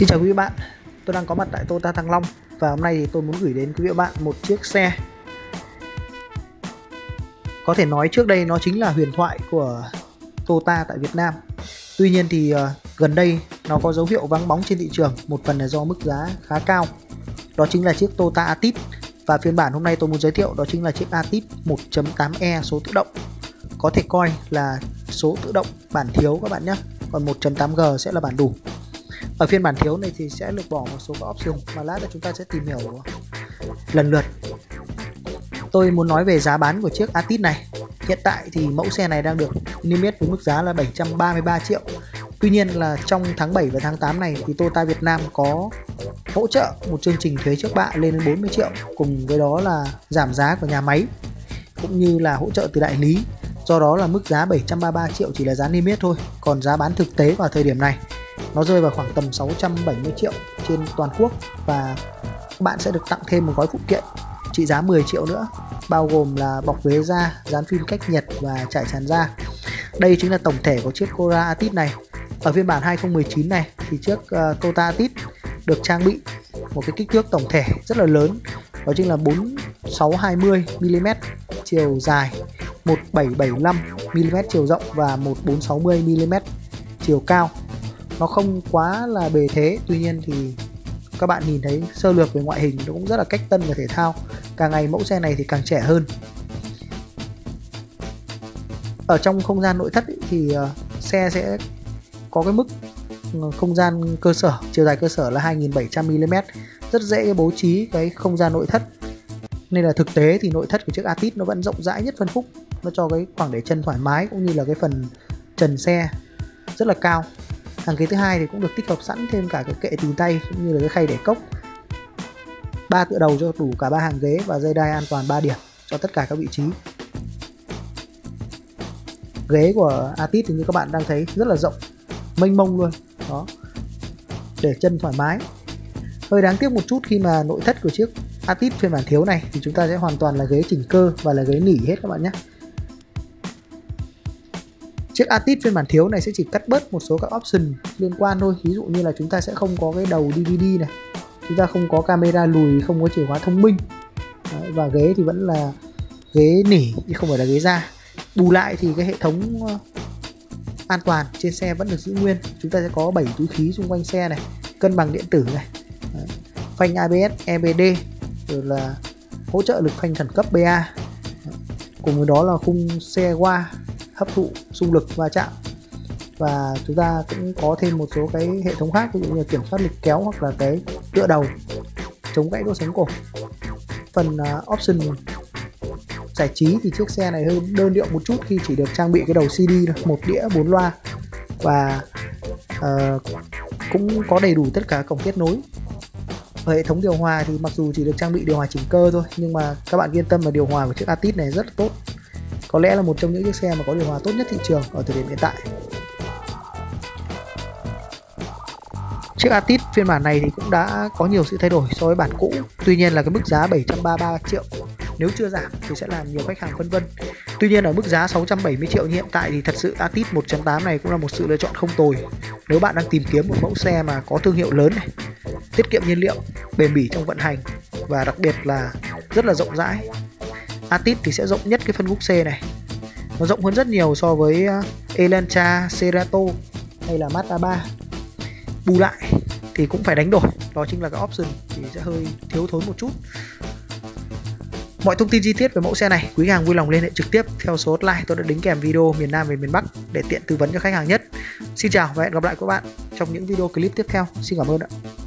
Xin chào quý vị bạn, tôi đang có mặt tại Toyota Thăng Long và hôm nay thì tôi muốn gửi đến quý vị bạn một chiếc xe có thể nói trước đây nó chính là huyền thoại của Toyota tại Việt Nam. Tuy nhiên thì gần đây nó có dấu hiệu vắng bóng trên thị trường, một phần là do mức giá khá cao. Đó chính là chiếc Toyota Altis và phiên bản hôm nay tôi muốn giới thiệu đó chính là chiếc Altis 1.8e số tự động. Có thể coi là số tự động bản thiếu các bạn nhé, còn 1.8G sẽ là bản đủ. Ở phiên bản thiếu này thì sẽ lược bỏ một số các option mà lát nữa chúng ta sẽ tìm hiểu lần lượt. Tôi muốn nói về giá bán của chiếc Altis này. Hiện tại thì mẫu xe này đang được niêm yết với mức giá là 733 triệu. Tuy nhiên là trong tháng 7 và tháng 8 này thì Toyota Việt Nam có hỗ trợ một chương trình thuế trước bạ lên đến 40 triệu. Cùng với đó là giảm giá của nhà máy cũng như là hỗ trợ từ đại lý. Do đó là mức giá 733 triệu chỉ là giá niêm yết thôi. Còn giá bán thực tế vào thời điểm này nó rơi vào khoảng tầm 670 triệu trên toàn quốc và bạn sẽ được tặng thêm một gói phụ kiện trị giá 10 triệu nữa, bao gồm là bọc ghế da, dán phim cách nhiệt và trải sàn da. Đây chính là tổng thể của chiếc Corolla Altis này. Ở phiên bản 2019 này thì chiếc Toyota Altis được trang bị một cái kích thước tổng thể rất là lớn, đó chính là 4620 mm chiều dài, 1775 mm chiều rộng và 1460 mm chiều cao. Nó không quá là bề thế, tuy nhiên thì các bạn nhìn thấy sơ lược về ngoại hình nó cũng rất là cách tân và thể thao. Càng ngày mẫu xe này thì càng trẻ hơn. Ở trong không gian nội thất thì xe sẽ có cái mức không gian cơ sở, chiều dài cơ sở là 2700 mm, rất dễ bố trí cái không gian nội thất. Nên là thực tế thì nội thất của chiếc Altis nó vẫn rộng rãi nhất phân khúc, nó cho cái khoảng để chân thoải mái cũng như là cái phần trần xe rất là cao. Hàng ghế thứ hai thì cũng được tích hợp sẵn thêm cả cái kệ tì tay cũng như là cái khay để cốc, 3 tựa đầu cho đủ cả 3 hàng ghế và dây đai an toàn 3 điểm cho tất cả các vị trí. Ghế của Altis thì như các bạn đang thấy rất là rộng, mênh mông luôn đó, để chân thoải mái. Hơi đáng tiếc một chút khi mà nội thất của chiếc Altis phiên bản thiếu này thì chúng ta sẽ hoàn toàn là ghế chỉnh cơ và là ghế nỉ hết các bạn nhé. Chiếc Altis phiên bản thiếu này sẽ chỉ cắt bớt một số các option liên quan thôi. Ví dụ như là chúng ta sẽ không có cái đầu DVD này, chúng ta không có camera lùi, không có chìa khóa thông minh. Đấy, và ghế thì vẫn là ghế nỉ chứ không phải là ghế da. Bù lại thì cái hệ thống an toàn trên xe vẫn được giữ nguyên. Chúng ta sẽ có 7 túi khí xung quanh xe này, cân bằng điện tử này, đấy, phanh ABS, EBD, rồi là hỗ trợ lực phanh khẩn cấp BA. Đấy, cùng với đó là khung xe qua hấp thụ xung lực va chạm, và chúng ta cũng có thêm một số cái hệ thống khác, ví dụ như kiểm soát lực kéo hoặc là cái tựa đầu chống gãy đốt sống cổ. Phần option giải trí thì chiếc xe này hơi đơn điệu một chút khi chỉ được trang bị cái đầu CD, một đĩa, 4 loa và cũng có đầy đủ tất cả cổng kết nối. Ở hệ thống điều hòa thì mặc dù chỉ được trang bị điều hòa chỉnh cơ thôi, nhưng mà các bạn yên tâm là điều hòa của chiếc Altis này rất là tốt. Có lẽ là một trong những chiếc xe mà có điều hòa tốt nhất thị trường ở thời điểm hiện tại. Chiếc Altis phiên bản này thì cũng đã có nhiều sự thay đổi so với bản cũ. Tuy nhiên là cái mức giá 733 triệu nếu chưa giảm thì sẽ làm nhiều khách hàng phân vân. Tuy nhiên ở mức giá 670 triệu như hiện tại thì thật sự Altis 1.8 này cũng là một sự lựa chọn không tồi. Nếu bạn đang tìm kiếm một mẫu xe mà có thương hiệu lớn này, tiết kiệm nhiên liệu, bền bỉ trong vận hành và đặc biệt là rất là rộng rãi. Altis thì sẽ rộng nhất cái phân khúc C này. Nó rộng hơn rất nhiều so với Elantra, Cerato hay là Mazda 3. Bù lại thì cũng phải đánh đổi, đó chính là cái option thì sẽ hơi thiếu thốn một chút. Mọi thông tin chi tiết về mẫu xe này, quý hàng vui lòng liên hệ trực tiếp theo số hotline tôi đã đính kèm video miền Nam về miền Bắc để tiện tư vấn cho khách hàng nhất. Xin chào và hẹn gặp lại các bạn trong những video clip tiếp theo. Xin cảm ơn ạ.